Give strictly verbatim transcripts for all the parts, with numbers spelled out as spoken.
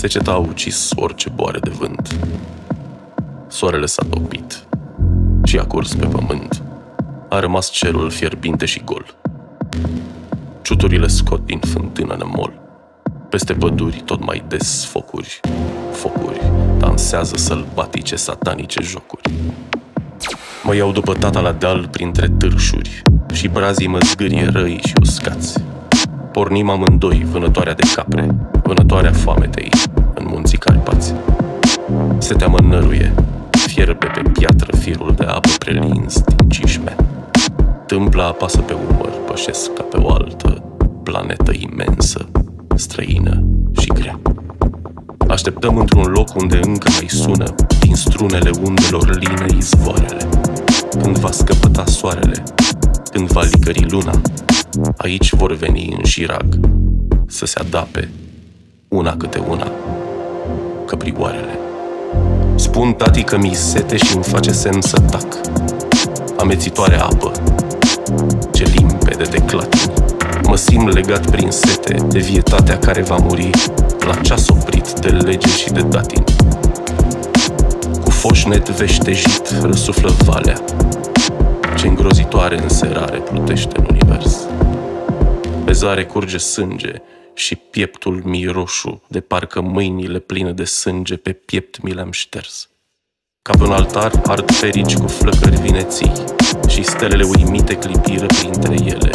Seceta a ucis orice boare de vânt. Soarele s-a topit și a curs pe pământ. A rămas cerul fierbinte și gol. Ciuturile scot din fântână nemol. Peste păduri tot mai des focuri, focuri, dansează sălbatice, satanice jocuri. Mă iau după tata la deal printre târșuri și brazii mă zgârie răi și uscați. Pornim amândoi, vânătoarea de capre, vânătoarea foametei, în munții Carpați. Setea mă năruie, fierbe pe piatră firul de apă prelins din cișme. Tâmpla apasă pe umăr, pășesc ca pe o altă planetă imensă, străină și grea. Așteptăm într-un loc unde încă mai sună din strunele undelor line izvoarele. Când va scăpăta soarele, când va licări luna, aici vor veni în șirag să se adape una câte una căprioarele. Spun tatii că mi-i sete și îmi face semn să tac. Amețitoarea apă, ce limpede de clatini. Mă simt legat prin sete de vietatea care va muri la ceas oprit de lege și de datin. Cu foșnet veștejit răsuflă valea, ce îngrozitoare înserare plutește în univers. Pe zare curge sânge și pieptul mi roșu, de parcă mâinile pline de sânge pe piept mi le-am șters. Ca pe un altar ard ferici cu flăcări vineții și stelele uimite clipiră printre ele.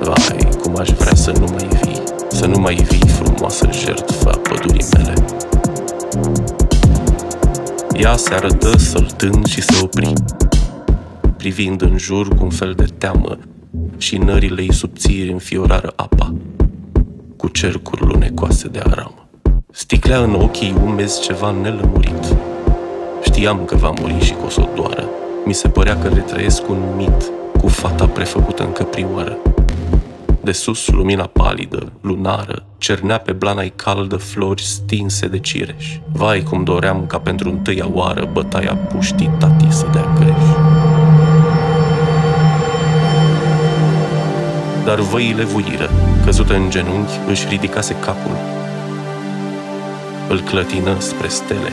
Vai, cum aș vrea să nu mai vii, să nu mai vii, frumoasă jertfă a pădurii mele. Ea se arătă săltând și se opri, privind în jur cu un fel de teamă, și nările ei subțiri înfiorară apa, cu cercuri lunecoase de aramă. Sticlea în ochii umezi ceva nelămurit. Știam că va muri și că o s-o doară. Mi se părea că retrăiesc un mit cu fata prefăcută în căprioară. De sus, lumina palidă, lunară, cernea pe blana-i caldă flori stinse de cireș. Vai, cum doream ca pentru întâia oară bătaia puștii tatii să dea greș. Dar văile vuiră, căzută în genunchi, își ridicase capul. Îl clătină spre stele.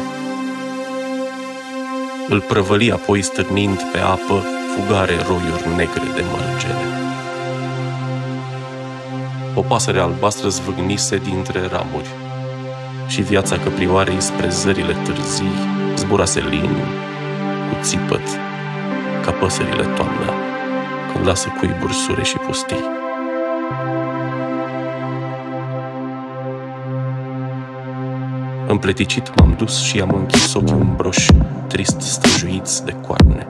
Îl prăvăli apoi stârnind pe apă fugare roiuri negre de mărgele. O pasăre albastră zvâgnise dintre ramuri și viața căprioarei spre zările târzii zburase lin, cu țipăt, ca păsările toamna, când lasă cuiburi sure și pustii. Împleticit m-am dus și am închis ochii umbroși, trist străjuiți de coarne.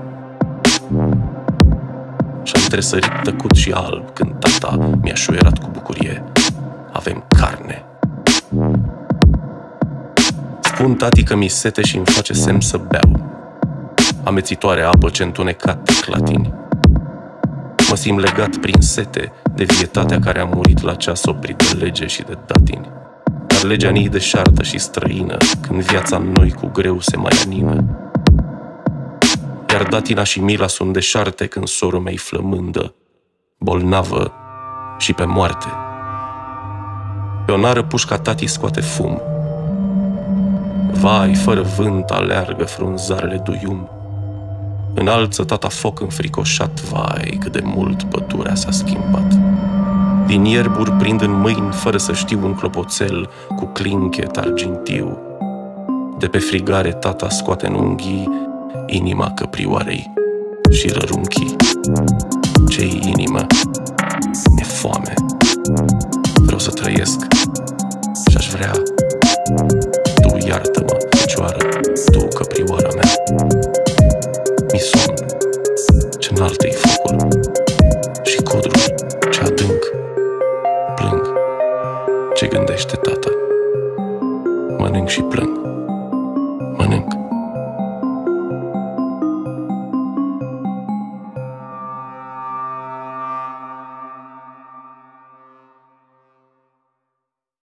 Și-am tresărit tăcut și alb când tata mi-a șuierat cu bucurie: avem carne. Spun tatii că mi-i sete și îmi face semn să beau. Amețitoarea apă ce întunecat de clatini. Mă simt legat prin sete de vietatea care a murit la ceas oprit de lege și de datini. Dar legea nii deșartă și străină, când viața în noi cu greu se mai anină. Iar datina și mila sunt deșarte când sorul mei flămândă, bolnavă și pe moarte. Pe o nară pușca tatii scoate fum. Vai, fără vânt aleargă frunzarele duium. Înalță tata foc înfricoșat, vai, cât de mult pădurea s-a schimbat. Din ierburi prind în mâini, fără să știu, un clopoțel cu clinchet argintiu. De pe frigare tata scoate în unghii inima căprioarei și rărunchii. Ce-i inimă? E foame. Vreau să trăiesc și aș vrea. Tu iartă-mă, fecioară, tu căprioara mea. Mi somn, ce înaltă-i focul și codrul, ce adânc. Plâng, ce gândește tata. Mănânc și plâng, mănânc.